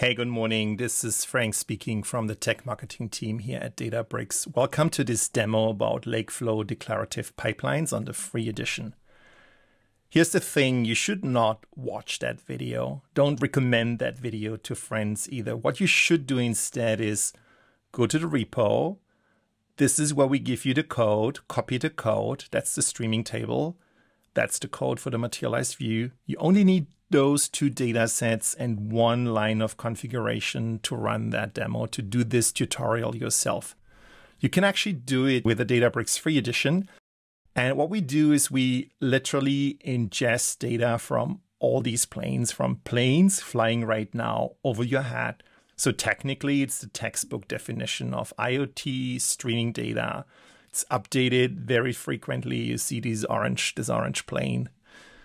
Hey, good morning. This is Frank speaking from the tech marketing team here at Databricks. Welcome to this demo about Lakeflow declarative pipelines on the free edition. Here's the thing. You should not watch that video. Don't recommend that video to friends either. What you should do instead is go to the repo. This is where we give you the code. Copy the code. That's the streaming table. That's the code for the materialized view. You only need those two data sets and one line of configuration to run that demo, to do this tutorial yourself. You can actually do it with the Databricks free edition. And what we do is we literally ingest data from all these planes, from planes flying right now over your head. So technically it's the textbook definition of IoT streaming data. It's updated very frequently. You see these this orange plane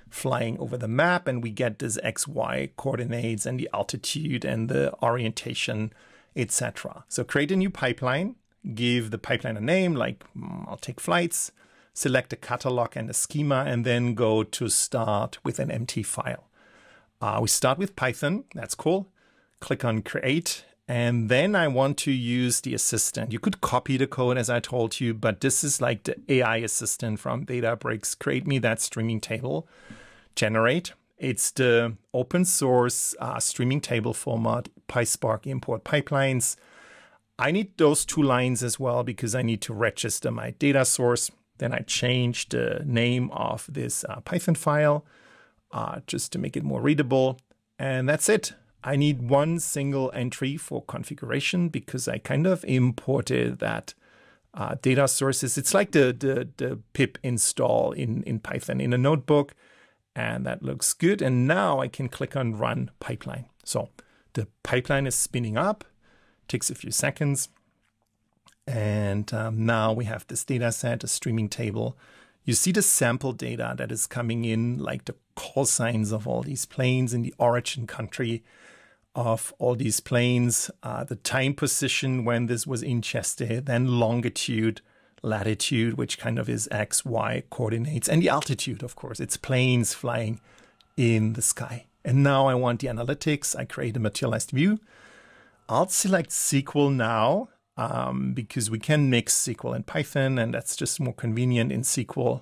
flying over the map, and we get this XY coordinates and the altitude and the orientation, etc. So create a new pipeline, give the pipeline a name, like I'll take flights, select a catalog and a schema, and then go to start with an empty file. We start with Python, that's cool. Click on create, and then I want to use the assistant. You could copy the code as I told you, but this is like the AI assistant from Databricks. Create me that streaming table. Generate. It's the open source streaming table format, PySpark import pipelines. I need those two lines as well because I need to register my data source. Then I change the name of this Python file just to make it more readable. And that's it. I need one single entry for configuration because I kind of imported that data sources. It's like the pip install in Python in a notebook. And that looks good. And now I can click on run pipeline. So the pipeline is spinning up, takes a few seconds. And now we have this data set, a streaming table. You see the sample data that is coming in, like the call signs of all these planes and the origin country of all these planes, the time position when this was ingested, then longitude, latitude, which kind of is X, Y coordinates, and the altitude, of course. It's planes flying in the sky. And now I want the analytics. I create a materialized view. I'll select SQL now because we can mix SQL and Python, and that's just more convenient in SQL.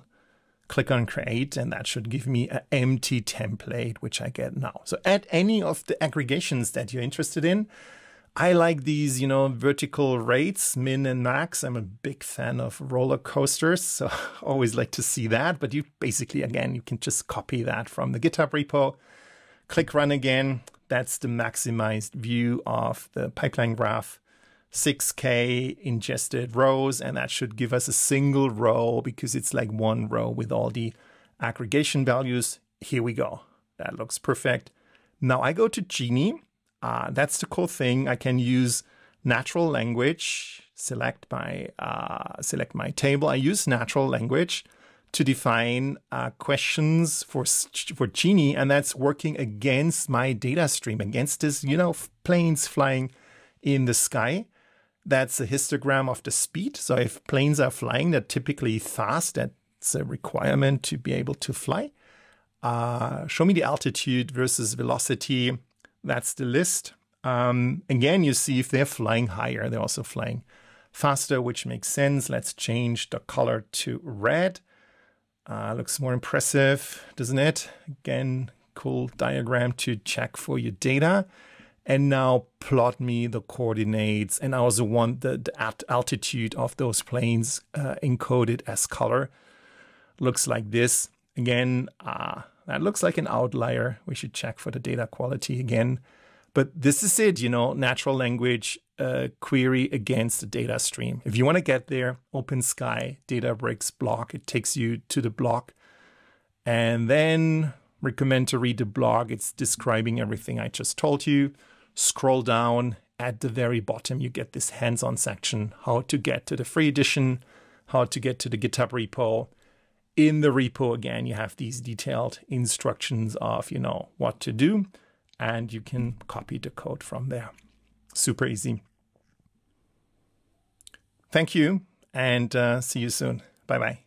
Click on create, and that should give me an empty template, which I get now. So add any of the aggregations that you're interested in. I like these, you know, vertical rates, min and max. I'm a big fan of roller coasters, so I always like to see that. But you basically, again, you can just copy that from the GitHub repo. Click run again. That's the maximized view of the pipeline graph. 6K ingested rows, and that should give us a single row because it's like one row with all the aggregation values. Here we go. That looks perfect. Now I go to Genie. That's the cool thing. I can use natural language. Select my table. I use natural language to define questions for Genie, and that's working against my data stream, against this, you know, planes flying in the sky. That's a histogram of the speed. So if planes are flying, they're typically fast. That's a requirement to be able to fly. Show me the altitude versus velocity. That's the list. Again, you see if they're flying higher, they're also flying faster, which makes sense. Let's change the color to red. Looks more impressive, doesn't it? Again, cool diagram to check for your data. And now plot me the coordinates. And I also want the altitude of those planes encoded as color. Looks like this. Again, that looks like an outlier. We should check for the data quality again. But this is it, you know, natural language query against the data stream. If you want to get there, Open Sky, Databricks blog. It takes you to the blog. And then recommend to read the blog. It's describing everything I just told you. Scroll down. At the very bottom, you get this hands-on section, how to get to the free edition, how to get to the GitHub repo. In the repo, again, you have these detailed instructions of, you know, what to do, and you can copy the code from there. Super easy. Thank you, and see you soon. Bye-bye.